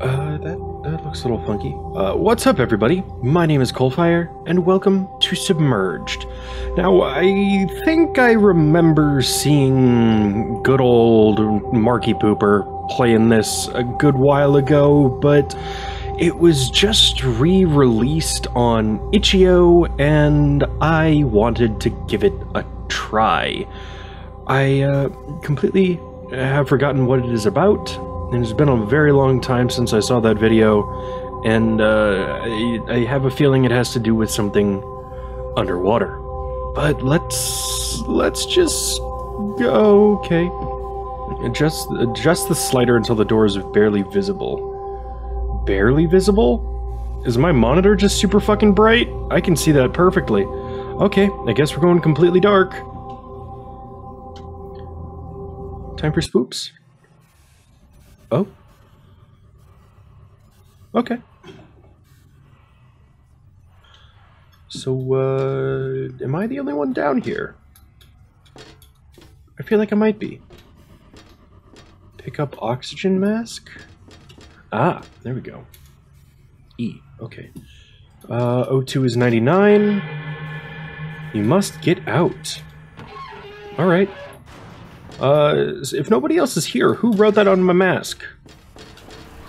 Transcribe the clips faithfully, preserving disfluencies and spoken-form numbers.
Uh, that, that looks a little funky. Uh, what's up, everybody? My name is Coalfire, and welcome to Submerged. Now, I think I remember seeing good old Marky Pooper playing this a good while ago, but it was just re-released on itch dot i o, and I wanted to give it a try. I uh, completely have forgotten what it is about. And it's been a very long time since I saw that video, and uh, I, I have a feeling it has to do with something underwater. But let's let's just go. Okay, adjust adjust the slider until the door is barely visible. Barely visible? Is my monitor just super fucking bright? I can see that perfectly. Okay, I guess we're going completely dark. Time for spoops. Oh. Okay. So, uh, am I the only one down here? I feel like I might be. Pick up oxygen mask? Ah, there we go. E, okay. Uh, O two is ninety-nine. You must get out. Alright. Uh, if nobody else is here, who wrote that on my mask?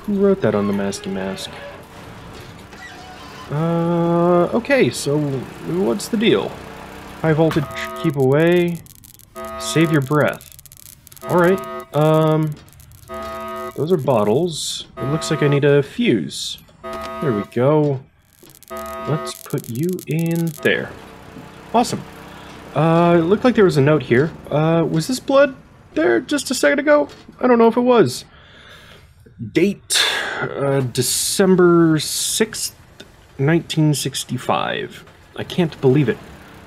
Who wrote that on the masky mask? Uh, okay, so what's the deal? High voltage, keep away, save your breath. Alright, um, those are bottles. It looks like I need a fuse. There we go. Let's put you in there. Awesome. Uh, it looked like there was a note here. Uh, was this blood there just a second ago? I don't know if it was. Date, uh, December sixth, nineteen sixty-five. I can't believe it.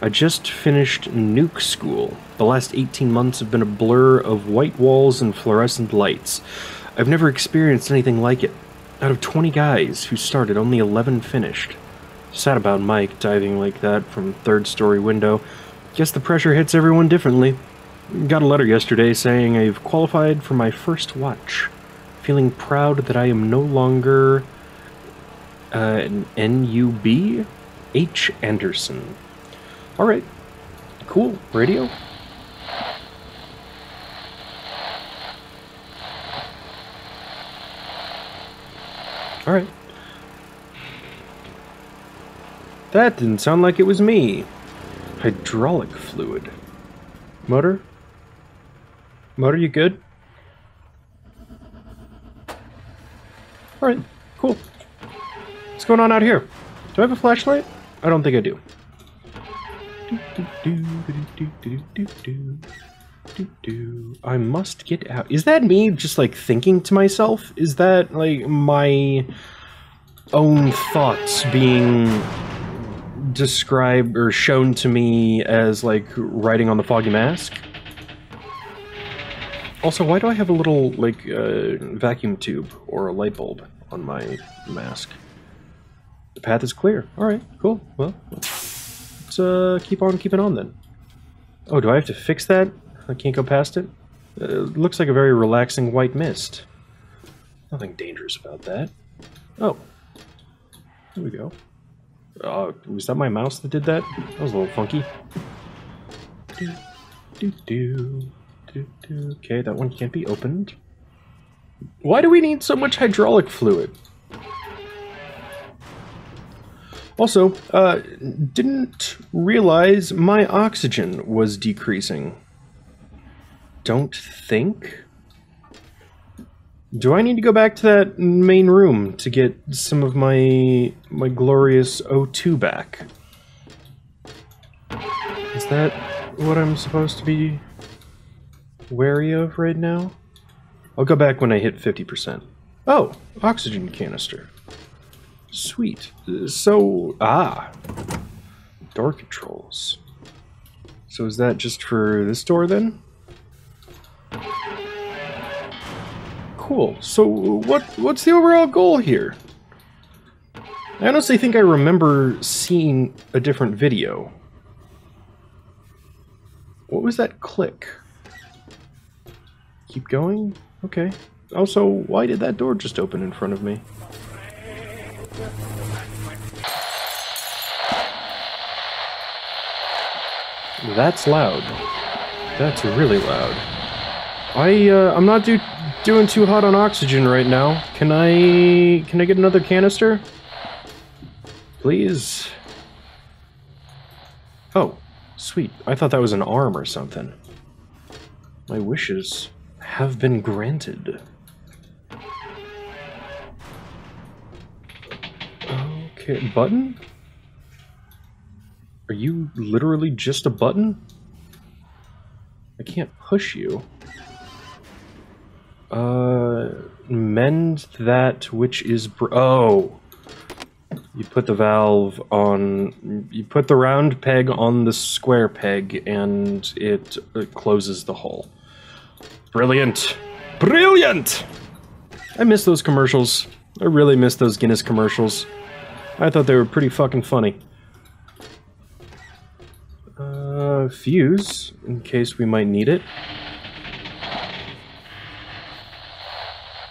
I just finished nuke school. The last eighteen months have been a blur of white walls and fluorescent lights. I've never experienced anything like it. Out of twenty guys who started, only eleven finished. Sad about Mike diving like that from third story window. Guess the pressure hits everyone differently. Got a letter yesterday saying I've qualified for my first watch. Feeling proud that I am no longer uh, an N U B? H. Anderson. Alright. Cool. Radio? Alright. That didn't sound like it was me. Hydraulic fluid. Motor? Motor, you good? Alright, cool. What's going on out here? Do I have a flashlight? I don't think I do. I must get out. Is that me just like thinking to myself? Is that like my own thoughts being described or shown to me as like writing on the foggy mask? Also, why do I have a little like uh, vacuum tube or a light bulb on my mask? The path is clear. All right, cool. Well, let's uh, keep on keeping on then. Oh, do I have to fix that? I can't go past it. Uh, it looks like a very relaxing white mist. Nothing dangerous about that. Oh, there we go. Uh, was that my mouse that did that? That was a little funky. Do, do, do, do, do. Okay, that one can't be opened. Why do we need so much hydraulic fluid? Also, uh, didn't realize my oxygen was decreasing. Don't think? Do I need to go back to that main room to get some of my my glorious O two back? Is that what I'm supposed to be wary of right now? I'll go back when I hit fifty percent. Oh, oxygen canister. Sweet. So, ah. Door controls. So is that just for this door then? Cool. So what what's the overall goal here? I honestly think I remember seeing a different video. What was that click? Keep going? Okay. Also, why did that door just open in front of me? That's loud. That's really loud. I, uh, I'm not do doing too hot on oxygen right now. Can I... can I get another canister? Please? Oh, sweet. I thought that was an arm or something. My wishes have been granted. Okay, button? Are you literally just a button? I can't push you. Uh, mend that which is bro- oh! You put the valve on- you put the round peg on the square peg and it, it closes the hole. Brilliant! Brilliant! I miss those commercials. I really miss those Guinness commercials. I thought they were pretty fucking funny. Uh, fuse, in case we might need it.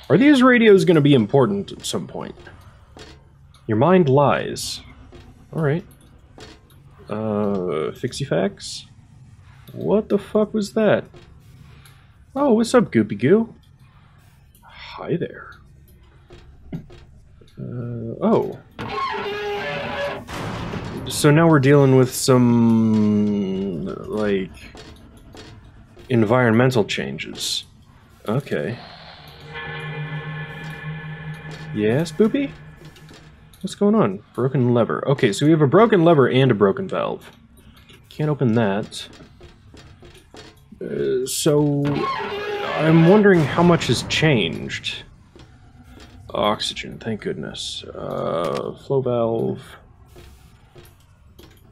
Are these radios going to be important at some point? Your mind lies. Alright. Uh, fixie-facts? What the fuck was that? Oh, what's up, Goopy Goo? Hi there. Uh, oh. So now we're dealing with some, like, environmental changes. Okay. Yes, Boopy? What's going on? Broken lever. Okay, so we have a broken lever and a broken valve. Can't open that. Uh, so, I'm wondering how much has changed. Oxygen, thank goodness. Uh, flow valve.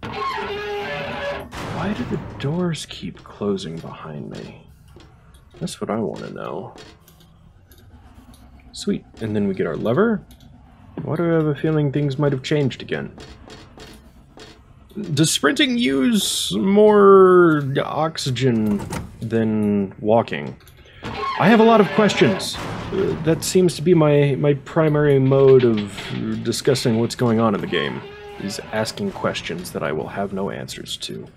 Why do the doors keep closing behind me? That's what I want to know. Sweet. And then we get our lever. Why do I have a feeling things might have changed again? Does sprinting use more oxygen than walking? I have a lot of questions. Uh, that seems to be my, my primary mode of discussing what's going on in the game, is asking questions that I will have no answers to.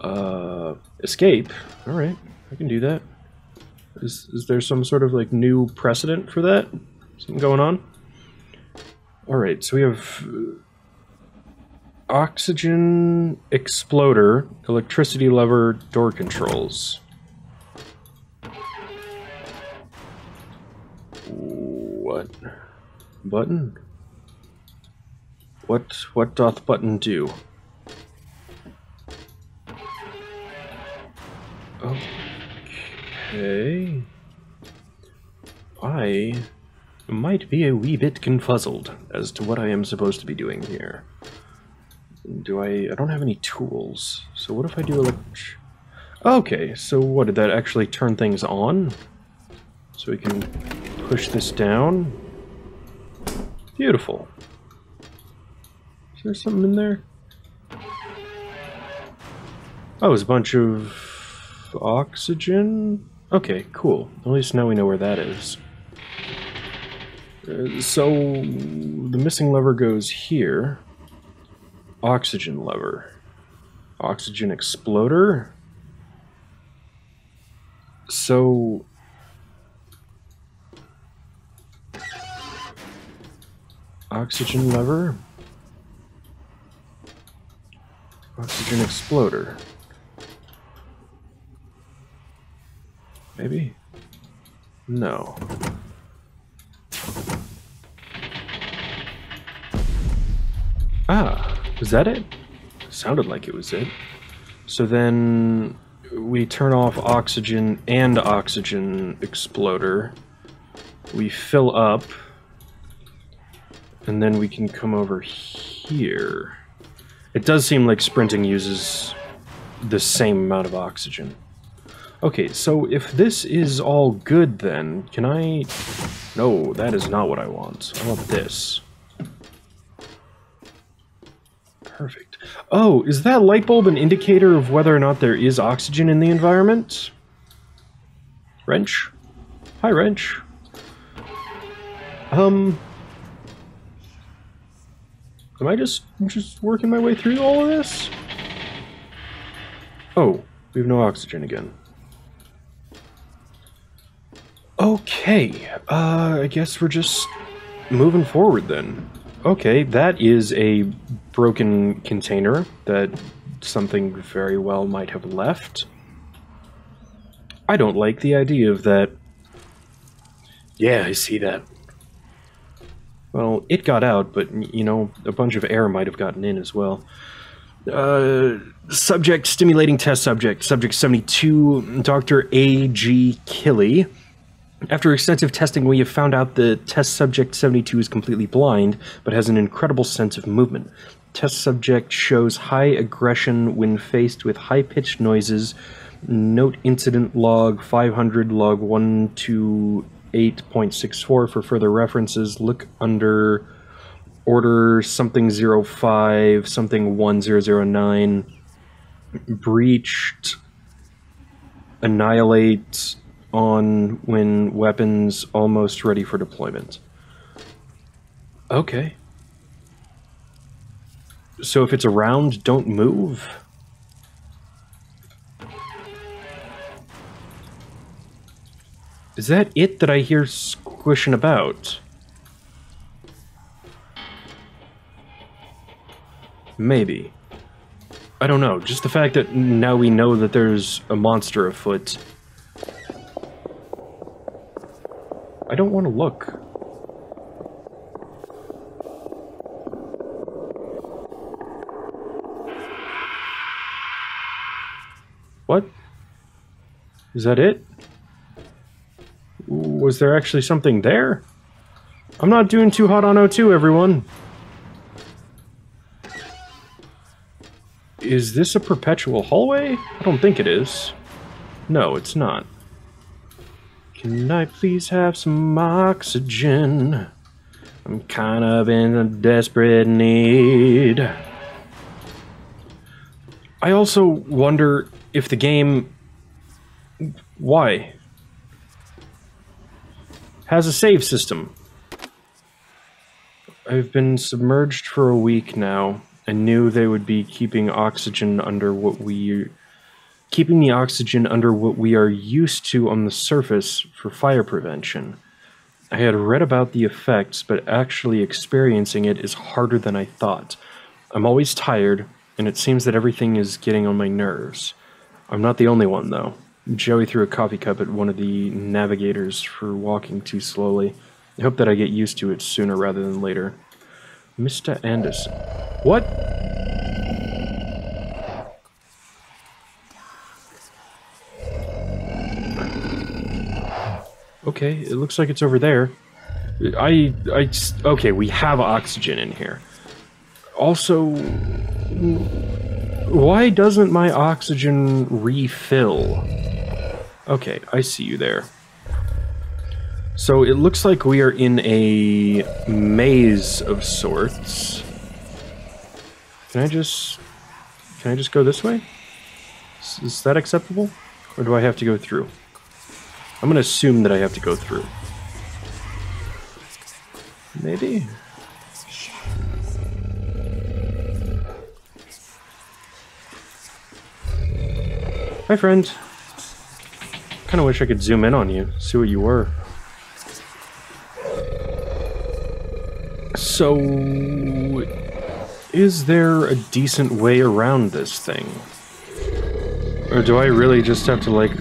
Uh, escape? Alright, I can do that. Is, is there some sort of, like, new precedent for that? Something going on? Alright, so we have... oxygen, exploder, electricity lever, door controls. What? Button? What, what doth button do? Okay... I might be a wee bit confuzzled as to what I am supposed to be doing here. Do I... I don't have any tools, so what if I do elect... Okay, so what, did that actually turn things on? So we can push this down? Beautiful. Is there something in there? Oh, it's a bunch of oxygen? Okay, cool. At least now we know where that is. Uh, so, the missing lever goes here. Oxygen lever. Oxygen exploder? So... oxygen lever? Oxygen exploder. Maybe? No. Ah, was that it? Sounded like it was it. So then we turn off oxygen and oxygen exploder. We fill up. And then we can come over here. It does seem like sprinting uses the same amount of oxygen. Okay, so if this is all good then, can I... No, that is not what I want. I want this. Perfect. Oh, is that light bulb an indicator of whether or not there is oxygen in the environment? Wrench? Hi, Wrench. Um, am I just just working my way through all of this? Oh, we have no oxygen again. Okay, uh, I guess we're just moving forward then. Okay, that is a broken container that something very well might have left. I don't like the idea of that. Yeah, I see that. Well, it got out, but, you know, a bunch of air might have gotten in as well. Uh, subject, stimulating test subject, subject seventy-two, Doctor A G Killy. After extensive testing, we have found out that test subject seventy-two is completely blind, but has an incredible sense of movement. Test subject shows high aggression when faced with high-pitched noises. Note incident log five hundred log one two eight point six four for further references. Look under order something zero five, something one zero zero nine. Breached, annihilate, on when weapons almost ready for deployment. Okay. So if it's around, don't move. Is that it that I hear squishing about? Maybe. I don't know. Just the fact that now we know that there's a monster afoot. I don't want to look. What? Is that it? Was there actually something there? I'm not doing too hot on O two, everyone. Is this a perpetual hallway? I don't think it is. No, it's not. Can I please have some oxygen? I'm kind of in a desperate need. I also wonder if the game... why? Has a save system. I've been submerged for a week now. I knew they would be keeping oxygen under what we... keeping the oxygen under what we are used to on the surface for fire prevention. I had read about the effects, but actually experiencing it is harder than I thought. I'm always tired, and it seems that everything is getting on my nerves. I'm not the only one, though. Joey threw a coffee cup at one of the navigators for walking too slowly. I hope that I get used to it sooner rather than later. Mister Anderson. What? Okay, it looks like it's over there. I, I just, okay, we have oxygen in here. Also, why doesn't my oxygen refill? Okay, I see you there. So it looks like we are in a maze of sorts. Can I just, can I just go this way? Is, is that acceptable? Or do I have to go through? I'm gonna assume that I have to go through. Maybe? Hi, friend. Kinda wish I could zoom in on you, see what you were. So... is there a decent way around this thing? Or do I really just have to, like,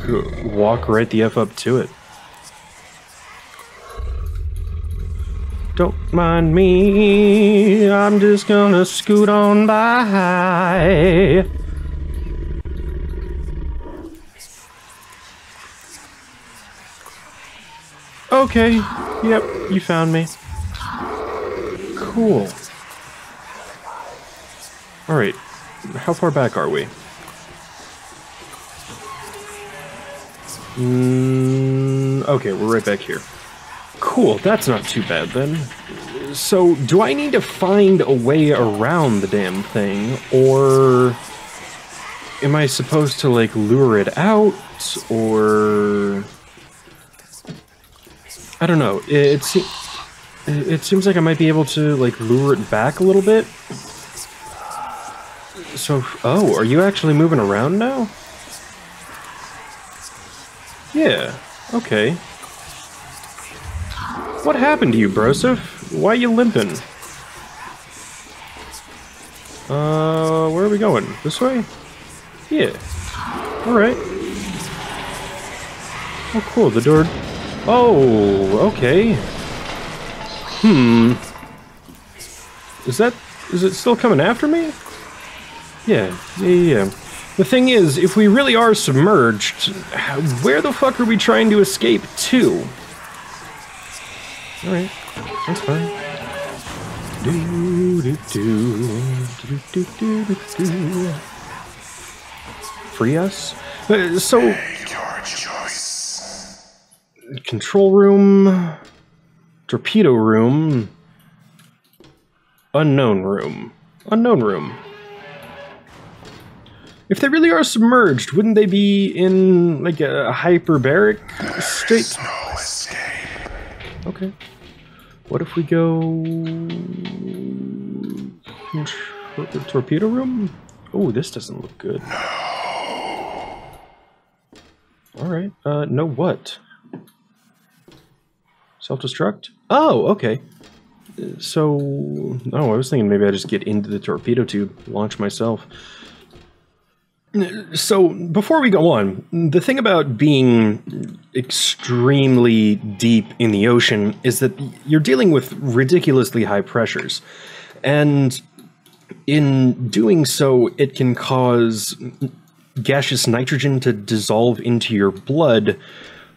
walk right the F up to it? Don't mind me, I'm just gonna scoot on by. Okay, yep, you found me. Cool. Alright, how far back are we? Mm, okay, we're right back here. Cool, that's not too bad then. So, do I need to find a way around the damn thing, or am I supposed to, like, lure it out, or... I don't know, it's... It, it seems like I might be able to like lure it back a little bit. So, oh, are you actually moving around now? Yeah, okay. What happened to you, Broseph? Why you limping? Uh, where are we going? This way? Yeah. Alright. Oh, cool, the door... Oh, okay. Hmm. Is that... is it still coming after me? Yeah, yeah, yeah. The thing is, if we really are submerged, where the fuck are we trying to escape to? Alright, that's fine. Do, do, do, do, do, do, do, do. Free us? Uh, so... Make your choice. Control room... Torpedo room... Unknown room. Unknown room. If they really are submerged, wouldn't they be in, like, a hyperbaric state? There's no escape. Okay. What if we go... Tor torpedo room? Oh, this doesn't look good. No. Alright, uh, no what? Self-destruct? Oh, okay. So... Oh, I was thinking maybe I just get into the torpedo tube, launch myself. So, before we go on, the thing about being extremely deep in the ocean is that you're dealing with ridiculously high pressures. And in doing so, it can cause gaseous nitrogen to dissolve into your blood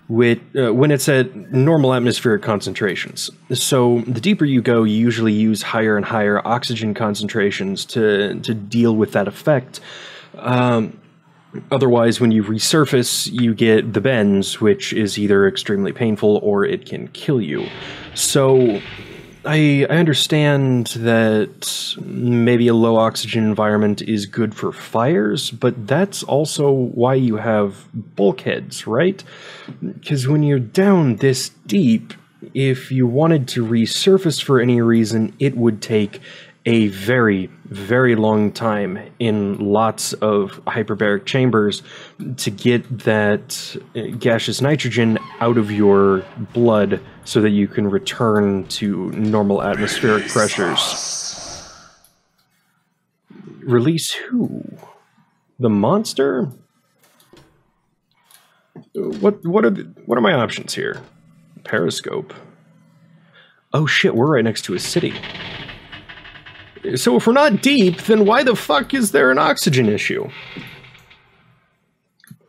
with, uh, when it's at normal atmospheric concentrations. So the deeper you go, you usually use higher and higher oxygen concentrations to, to deal with that effect. Um, otherwise, when you resurface, you get the bends, which is either extremely painful or it can kill you. So I, I understand that maybe a low oxygen environment is good for fires, but that's also why you have bulkheads, right? Because when you're down this deep, if you wanted to resurface for any reason, it would take a very, very long time in lots of hyperbaric chambers to get that gaseous nitrogen out of your blood so that you can return to normal atmospheric Release pressures. Us. Release who? The monster? What, what are the, what are my options here? Periscope. Oh shit, we're right next to a city. So if we're not deep, then why the fuck is there an oxygen issue?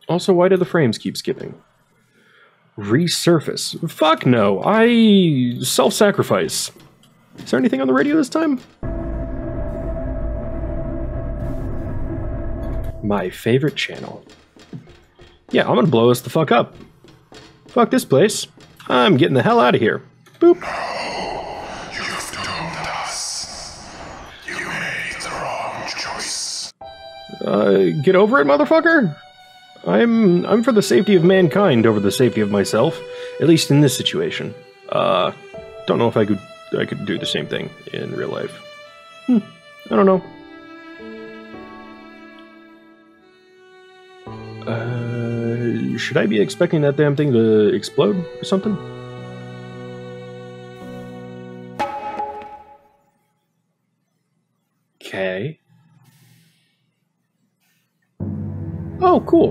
Also, why do the frames keep skipping? Resurface. Fuck no, I self-sacrifice. Is there anything on the radio this time? My favorite channel. Yeah, I'm gonna blow us the fuck up. Fuck this place. I'm getting the hell out of here. Boop. Uh, get over it, motherfucker! I'm I'm for the safety of mankind over the safety of myself, at least in this situation. Uh, don't know if I could I could do the same thing in real life. Hmm, I don't know. Uh, should I be expecting that damn thing to explode or something? Okay. Oh, cool.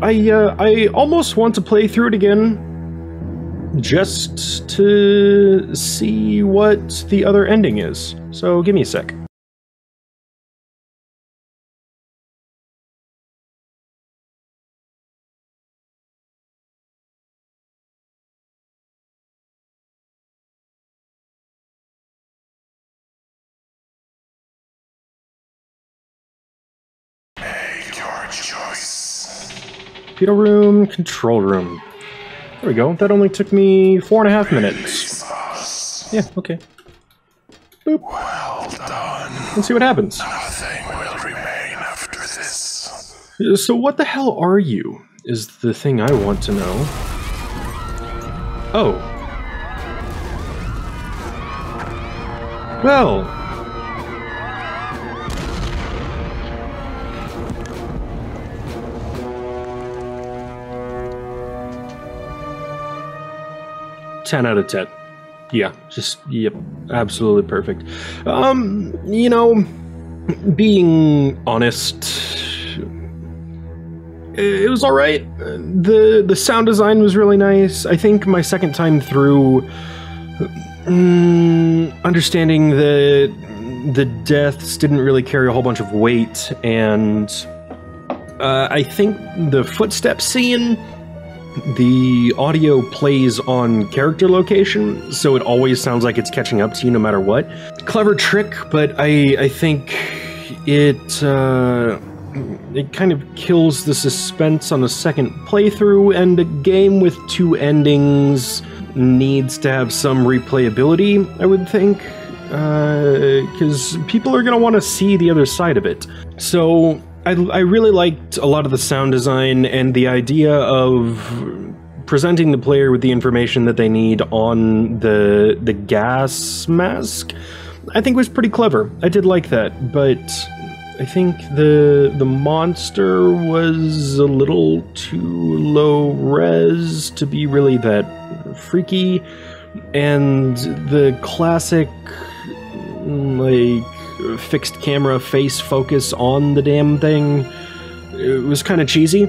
I, uh, I almost want to play through it again just to see what the other ending is. So give me a sec. Torpedo room, control room. There we go. That only took me four and a half minutes. Yeah, okay. Boop. Well done. Let's see what happens. Nothing will remain after this. So what the hell are you? Is the thing I want to know. Oh. Well. ten out of ten. Yeah, just, yep, absolutely perfect. Um, you know, being honest, it was all right. The the sound design was really nice. I think my second time through, mm, understanding that the deaths didn't really carry a whole bunch of weight, and uh, I think the footsteps scene, the audio plays on character location, so it always sounds like it's catching up to you no matter what. Clever trick, but I, I think it, uh, it kind of kills the suspense on the second playthrough, and a game with two endings needs to have some replayability, I would think, because uh, people are going to want to see the other side of it. So I, I really liked a lot of the sound design and the idea of presenting the player with the information that they need on the the gas mask. I think was pretty clever. I did like that, but I think the the monster was a little too low res to be really that freaky, and the classic like fixed camera face focus on the damn thing, it was kind of cheesy.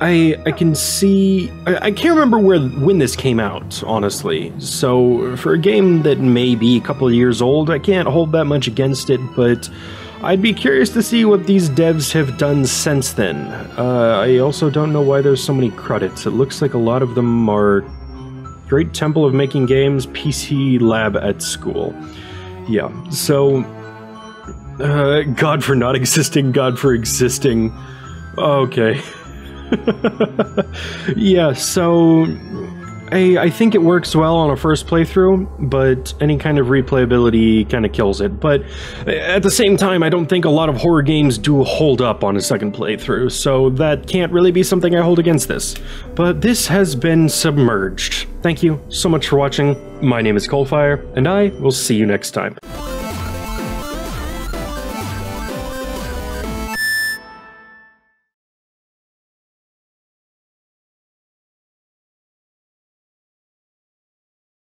I I can see I, I can't remember where when this came out, honestly. So for a game that may be a couple of years old, I can't hold that much against it, but I'd be curious to see what these devs have done since then. Uh, I also don't know why there's so many credits. It looks like a lot of them are Great Temple of Making Games, P C Lab at School. Yeah, so uh, God for not existing, God for existing. Okay. Yeah, so I, I think it works well on a first playthrough, but any kind of replayability kind of kills it. But at the same time, I don't think a lot of horror games do hold up on a second playthrough, so that can't really be something I hold against this. But this has been Submerged. Thank you so much for watching. My name is Coalfire, and I will see you next time.